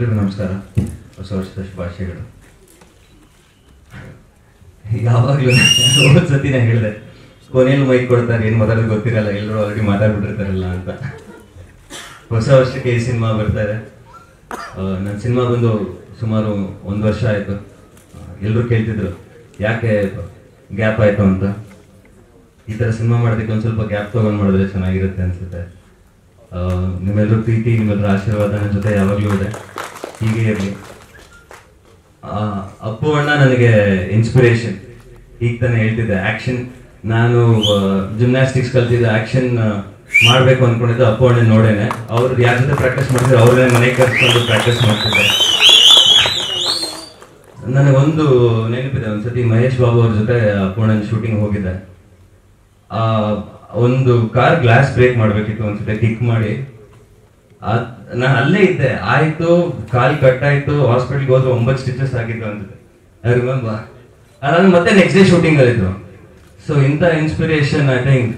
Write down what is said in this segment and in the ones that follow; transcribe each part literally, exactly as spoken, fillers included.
ಎಲ್ರಿಗೂ ನಮಸ್ಕಾರ, ಹೊಸ ವರ್ಷದ ಶುಭಾಶಯಗಳು. ಯಾವಾಗಲೂ ಒಂದು ಸತಿ ನಾನು ಹೇಳಿದೆ, ಕೊನೆಯಲ್ಲಿ ಮೈಕ್ ಕೊಡ್ತಾರೆ, ಏನು ಮಾತಾಡೋದು ಗೊತ್ತಿರಲ್ಲ, ಎಲ್ಲರೂ ಆಲ್ರೆಡಿ ಮಾತಾಡ್ಬಿಟ್ಟಿರ್ತಾರಲ್ಲ ಅಂತ. ಹೊಸ ವರ್ಷಕ್ಕೆ ಈ ಸಿನಿಮಾ ಬರ್ತಾರೆ. ನನ್ನ ಸಿನಿಮಾ ಬಂದು ಸುಮಾರು ಒಂದು ವರ್ಷ ಆಯಿತು. ಎಲ್ಲರೂ ಕೇಳ್ತಿದ್ರು ಯಾಕೆ ಗ್ಯಾಪ್ ಆಯಿತು ಅಂತ. ಈ ಥರ ಸಿನಿಮಾ ಮಾಡೋದಕ್ಕೆ ಒಂದು ಸ್ವಲ್ಪ ಗ್ಯಾಪ್ ತೊಗೊಂಡು ಮಾಡಿದ್ರೆ ಚೆನ್ನಾಗಿರುತ್ತೆ ಅನಿಸುತ್ತೆ. ನಿಮ್ಮೆಲ್ಲರ ಪ್ರೀತಿ, ನಿಮ್ಮೆಲ್ಲರ ಆಶೀರ್ವಾದ ನನ್ನ ಜೊತೆ ಯಾವಾಗಲೂ ಇದೆ, ಹೀಗೆ ಇರಲಿ. ಅಪ್ಪು ಅಣ್ಣ ನನಗೆ ಇನ್ಸ್ಪಿರೇಷನ್. ಈಗ ತಾನೇ ಹೇಳ್ತಿದ್ದೆ, ಆ್ಯಕ್ಷನ್ ನಾನು ಜಿಮ್ನಾಸ್ಟಿಕ್ಸ್ ಕಲ್ತಿದ್ದೆ, ಆ್ಯಕ್ಷನ್ ಮಾಡಬೇಕು ಅಂದ್ಕೊಂಡಿದ್ದು ಅಪ್ಪು ಅಣ್ಣ ನೋಡೇನೆ. ಅವ್ರು ಯಾರ ಜೊತೆ ಪ್ರಾಕ್ಟೀಸ್ ಮಾಡ್ತಿದ್ರು, ಅವ್ರನ್ನೇ ಮನೆಗೆ ಕರ್ಸ್ಕೊಂಡು ಪ್ರಾಕ್ಟೀಸ್ ಮಾಡ್ತಿದ್ದೆ. ನನಗೊಂದು ನೆನಪಿದೆ, ಒಂದು ಸತಿ ಮಹೇಶ್ ಬಾಬು ಅವ್ರ ಜೊತೆ ಅಪ್ಪು ಅಣ್ಣನ ಶೂಟಿಂಗ್ ಹೋಗಿದ್ದೆ. ಒಂದು ಕಾರ್ ಗ್ಲಾಸ್ ಬ್ರೇಕ್ ಮಾಡಬೇಕಿತ್ತು ಅನ್ಸುತ್ತೆ, ಕಿಕ್ ಮಾಡಿ. ನಾನು ಅಲ್ಲೇ ಇದ್ದೆ, ಆಯಿತು, ಕಾಲು ಕಟ್ಟಾಯಿತು, ಹಾಸ್ಪಿಟ್ಲಿಗೆ ಹೋದ್ರೆ ಒಂಬತ್ತು ಸ್ಟಿಚಸ್ ಆಗಿತ್ತು ಅನ್ಸುತ್ತೆ, ಐ ರಿಮೆಂಬರ್. ಅದಾದ ಮತ್ತೆ ನೆಕ್ಸ್ಟ್ ಡೇ ಶೂಟಿಂಗಲ್ಲಿದ್ದರು. ಸೊ ಇಂಥ ಇನ್ಸ್ಪಿರೇಷನ್ ಐ ಥಿಂಕ್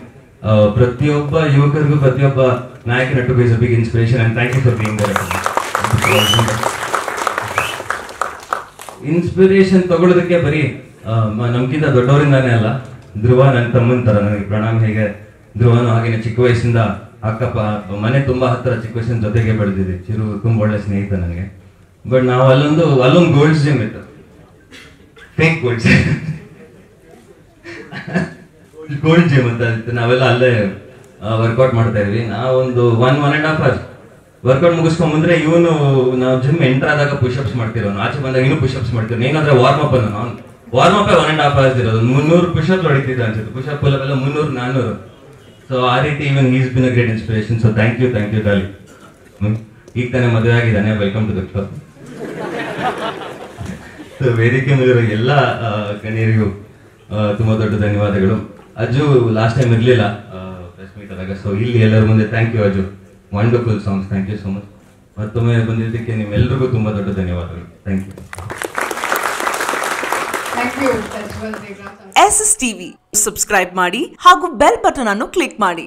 ಪ್ರತಿಯೊಬ್ಬ ಯುವಕರಿಗೂ, ಪ್ರತಿಯೊಬ್ಬ ನಾಯಕ ನಟು ಬೀಸ್ a big inspiration and thank you for being there. Inspiration ತಗೊಳ್ಳೋದಕ್ಕೆ ಬರೀ ನಮ್ಗಿಂತ ದೊಡ್ಡವರಿಂದಾನೇ ಅಲ್ಲ, ಧ್ರುವ ನನ್ನ ತಮ್ಮನ ಥರ ನನಗೆ. ಪ್ರಣಾಮ್ ಹೇಗೆ ಧ್ರುವನು ಹಾಗೇನೆ ಚಿಕ್ಕ ವಯಸ್ಸಿಂದ ಅಕ್ಕಪ್ಪ ಮನೆ ತುಂಬ ಹತ್ತಿರ, ಚಿಕ್ಕ ವಯಸ್ಸಿನ ಜೊತೆಗೆ ಬೆಳೆದಿದೆ. ಚಿರು ತುಂಬ ಒಳ್ಳೆ ಸ್ನೇಹಿತ ನನಗೆ. ಬಟ್ ನಾವು ಅಲ್ಲೊಂದು ಅಲ್ಲೊಂದು ಗೋಲ್ಡ್ಸ್ ಜಿಮ್ ಇತ್ತು, ಫೇಕ್ ಗೋಲ್ಡ್ಸ್ ಗೋಲ್ಡ್ ಜಿಮ್ ಅಂತ ಇತ್ತು. ನಾವೆಲ್ಲ ಅಲ್ಲೇ ವರ್ಕೌಟ್ ಮಾಡ್ತಾ ಇದ್ವಿ. ನಾವೊಂದು one one and half hour workout ಮುಗಿಸ್ಕೊಂಡ್ ಬಂದ್ರೆ ಇವನು ನಾವು ಜಿಮ್ ಎಂಟರ್ ಆದಾಗ ಪುಷಪ್ಸ್ ಮಾಡ್ತಿರೋನು, ಆಚೆ ಬಂದಾಗ ಇನ್ನೂ ಪುಷಪ್ಸ್ ಮಾಡ್ತಿರೋನು. ಏನಾದ್ರೆ ವಾರ್ಮ್ ಅಪ್ ಅನ್ನು ನಾನು warm up one and half hours ಇರೋದು, ಮುನ್ನೂರು ಪುಷಪ್ ಹೊಡಿತಿದ್ದ ಅನ್ಸುತ್ತೆ, ಪುಷಪ್ ಪುಲಪ್ ಎಲ್ಲ ಮುನ್ನೂರು ನಾನ್ನೂರು. ಸೊ ಆ ರೀತಿ ಇವನ್ is been a great inspiration. So thank you thank you Daali. ಈಗ ತಾನೇ ಮದುವೆ ಆಗಿದ್ದಾನೆ, welcome to the club. So ವೇದಿಕೆ ಮೇಲಿರೋ ಎಲ್ಲ ಗಣ್ಯರಿಗೂ ತುಂಬ ದೊಡ್ಡ ಧನ್ಯವಾದಗಳು. ಅಜ್ಜು ಲಾಸ್ಟ್ ಟೈಮ್ ಇರಲಿಲ್ಲ ಪ್ರೆಸ್ ಮೀಟ್ ಆದಾಗ, ಸೊ ಇಲ್ಲಿ ಎಲ್ಲರ ಮುಂದೆ thank you Ajju, wonderful songs, thank you so much. ಮತ್ತೊಮ್ಮೆ ಬಂದಿದ್ದಕ್ಕೆ ನಿಮ್ಮೆಲ್ಲರಿಗೂ ತುಂಬ ದೊಡ್ಡ ಧನ್ಯವಾದಗಳು, thank you. S S TV subscribe ಮಾಡಿ ಹಾಗೂ ಬೆಲ್ ಬಟನ್ ಅನ್ನು ಕ್ಲಿಕ್ ಮಾಡಿ.